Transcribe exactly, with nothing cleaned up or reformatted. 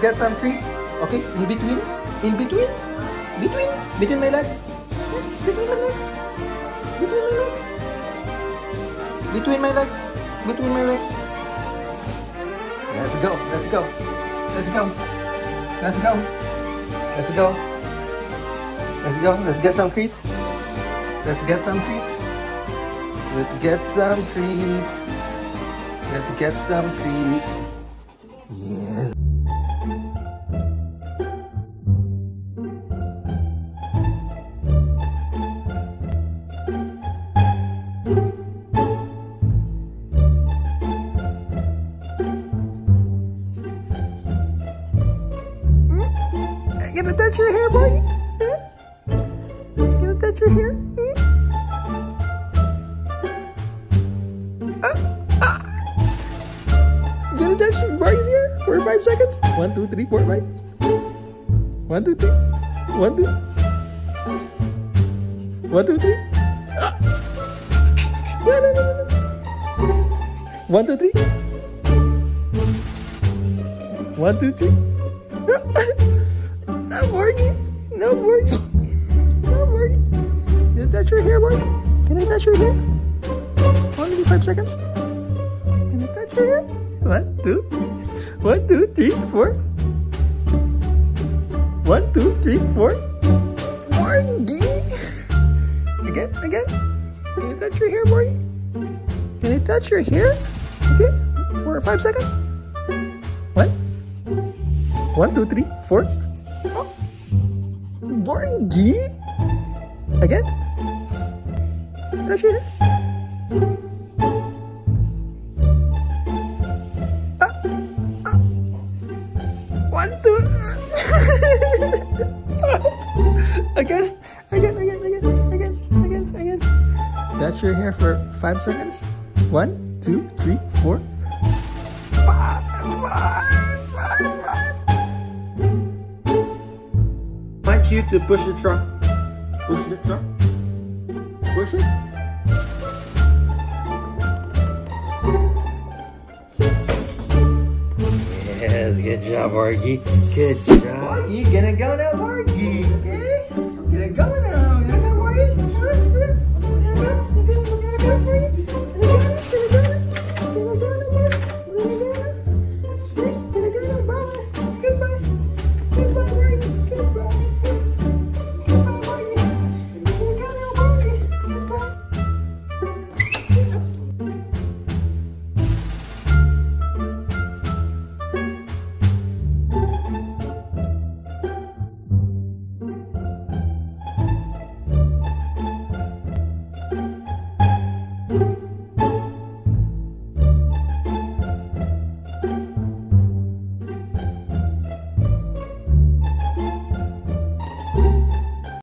let's get some treats. Okay, in between, in between, between, between my legs, between my legs, between my legs, between my legs, between my legs. Let's go, let's go, let's go, let's go, let's go, let's go, let's get some treats, let's get some treats, let's get some treats, let's get some treats, yes. Can I touch your hair, Borgy? Huh? Can I touch your hair? Hmm? Ah, ah. Can I touch Borgy's hair for five seconds? One, two, three, four, five. One, two, three. One, two. One, two, three. Ah. No, no, no, no, no. One, two, three. One, two, three. Ah. No, Borgy! No, Borgy! No, Borgy! Can I touch your hair, Borgy? Can I touch your hair? Only five seconds. Can I touch your hair? One, two, one, two, three, four. One, two, three, four. Borgy! Again, again. Can I touch your hair, Borgy? Can I touch your hair? Okay, four or five seconds. One. One, two, three, four. Oh, Borgy! Again? Touch your hair. Ah, ah. One, two. Again, again, again, again, again, again, again. Touch your hair for five seconds. One, two, three, four. Five, five, five, five. I want you to push the truck. Push the truck. Push it. Yes, good job, Borgy. Good job. Borgy, gonna go now, Borgy.